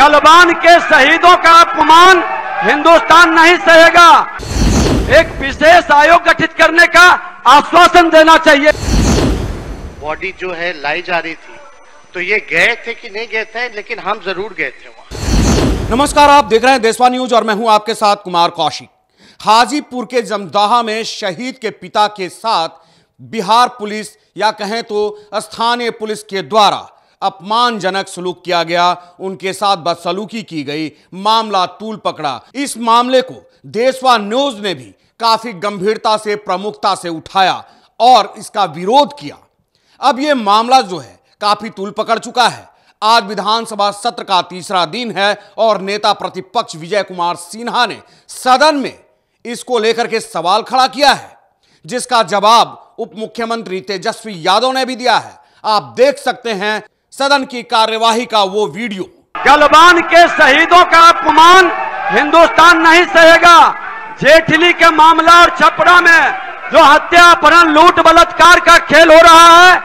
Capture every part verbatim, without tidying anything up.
गलवान के शहीदों का अपमान हिंदुस्तान नहीं सहेगा। एक विशेष आयोग गठित करने का आश्वासन देना चाहिए। बॉडी जो है लाई जा रही थी, तो ये गए थे कि नहीं गए थे, लेकिन हम जरूर गए थे वहां। नमस्कार, आप देख रहे हैं देशवा न्यूज और मैं हूं आपके साथ कुमार कौशिक। हाजीपुर के जमदाहा में शहीद के पिता के साथ बिहार पुलिस या कहें तो स्थानीय पुलिस के द्वारा अपमानजनक सलूक किया गया, उनके साथ बदसलूकी की गई, मामला तूल पकड़ा। इस मामले को देशवा न्यूज ने भी काफी गंभीरता से, प्रमुखता से उठाया और इसका विरोध किया। अब यह मामला जो है काफी तूल पकड़ चुका है। आज विधानसभा सत्र का तीसरा दिन है और नेता प्रतिपक्ष विजय कुमार सिन्हा ने सदन में इसको लेकर के सवाल खड़ा किया है, जिसका जवाब उप मुख्यमंत्री तेजस्वी यादव ने भी दिया है। आप देख सकते हैं सदन की कार्यवाही का वो वीडियो। गलवान के शहीदों का अपमान हिंदुस्तान नहीं सहेगा। जेठली के मामला और छपरा में जो हत्या, अपहरण, लूट, बलात्कार का खेल हो रहा है,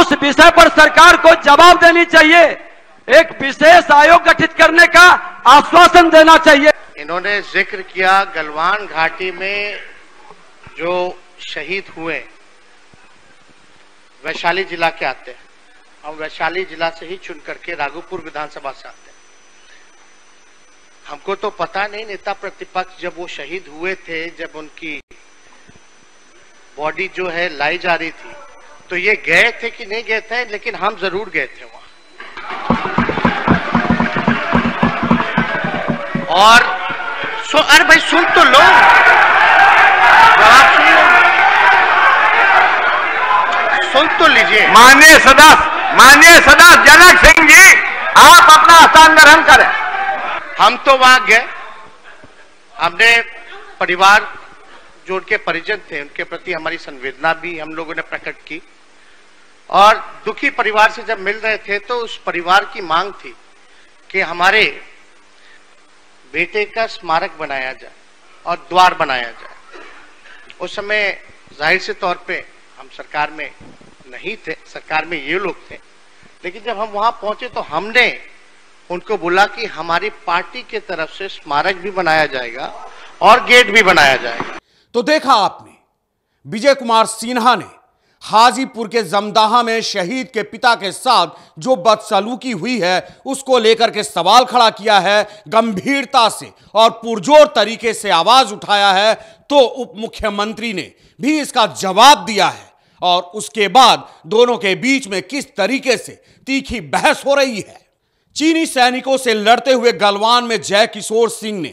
उस विषय पर सरकार को जवाब देनी चाहिए। एक विशेष आयोग गठित करने का आश्वासन देना चाहिए। इन्होंने जिक्र किया गलवान घाटी में जो शहीद हुए, वैशाली जिला के आते हैं, हम वैशाली जिला से ही चुन करके राघोपुर विधानसभा से आते हैं। हमको तो पता नहीं, नेता प्रतिपक्ष जब वो शहीद हुए थे, जब उनकी बॉडी जो है लाई जा रही थी, तो ये गए थे कि नहीं गए थे, लेकिन हम जरूर गए थे वहां। और सो अरे भाई सुन तो लो, आप सुन लो, सुन तो लीजिए। माननीय सदस्य माननीय सदस्य जनक सिंह जी, आप अपना स्थान ग्रहण करें। हम तो वहां गए, हमने परिवार जो उनके परिजन थे उनके प्रति हमारी संवेदना भी हम लोगों ने प्रकट की, और दुखी परिवार से जब मिल रहे थे तो उस परिवार की मांग थी कि हमारे बेटे का स्मारक बनाया जाए और द्वार बनाया जाए। उस समय जाहिर से तौर पे हम सरकार में नहीं थे, सरकार में ये लोग थे, लेकिन जब हम वहां पहुंचे तो हमने उनको बोला कि हमारी पार्टी के तरफ से स्मारक भी बनाया जाएगा और गेट भी बनाया जाएगा। तो देखा आपने, विजय कुमार सिन्हा ने हाजीपुर के जमदाहा में शहीद के पिता के साथ जो बदसलूकी हुई है उसको लेकर के सवाल खड़ा किया है, गंभीरता से और पुरजोर तरीके से आवाज उठाया है। तो उप मुख्यमंत्री ने भी इसका जवाब दिया है और उसके बाद दोनों के बीच में किस तरीके से तीखी बहस हो रही है। चीनी सैनिकों से लड़ते हुए गलवान में जयकिशोर सिंह ने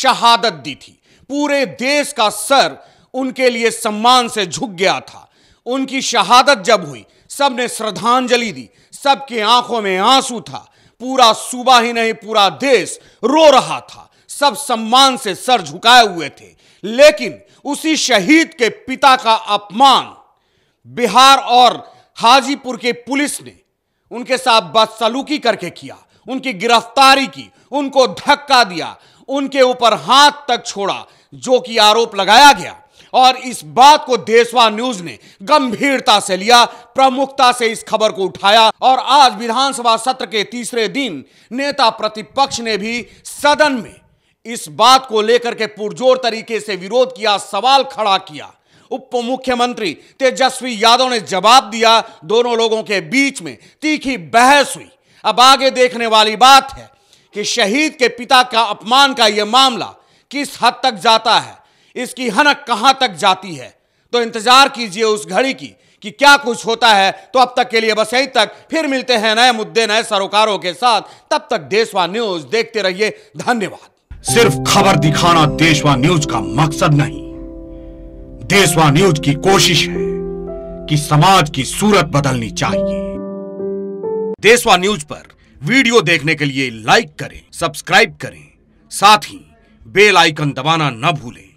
शहादत दी थी। पूरे देश का सर उनके लिए सम्मान से झुक गया था। उनकी शहादत जब हुई, सबने श्रद्धांजलि दी, सबके आंखों में आंसू था। पूरा सूबा ही नहीं, पूरा देश रो रहा था। सब सम्मान से सर झुकाए हुए थे। लेकिन उसी शहीद के पिता का अपमान बिहार और हाजीपुर के पुलिस ने उनके साथ बदसलूकी करके किया, उनकी गिरफ्तारी की, उनको धक्का दिया, उनके ऊपर हाथ तक छोड़ा, जो कि आरोप लगाया गया। और इस बात को देशवा न्यूज ने गंभीरता से लिया, प्रमुखता से इस खबर को उठाया और आज विधानसभा सत्र के तीसरे दिन नेता प्रतिपक्ष ने भी सदन में इस बात को लेकर के पुरजोर तरीके से विरोध किया, सवाल खड़ा किया। उप मुख्यमंत्री तेजस्वी यादव ने जवाब दिया। दोनों लोगों के बीच में तीखी बहस हुई। अब आगे देखने वाली बात है कि शहीद के पिता का अपमान का यह मामला किस हद तक जाता है, इसकी हनक कहां तक जाती है। तो इंतजार कीजिए उस घड़ी की कि क्या कुछ होता है। तो अब तक के लिए बस यहीं तक। फिर मिलते हैं नए मुद्दे, नए सरोकारों के साथ। तब तक देशवा न्यूज देखते रहिए। धन्यवाद। सिर्फ खबर दिखाना देशवा न्यूज का मकसद नहीं, देशवा न्यूज की कोशिश है कि समाज की सूरत बदलनी चाहिए। देशवा न्यूज पर वीडियो देखने के लिए लाइक करें, सब्सक्राइब करें, साथ ही बेल आइकन दबाना न भूलें।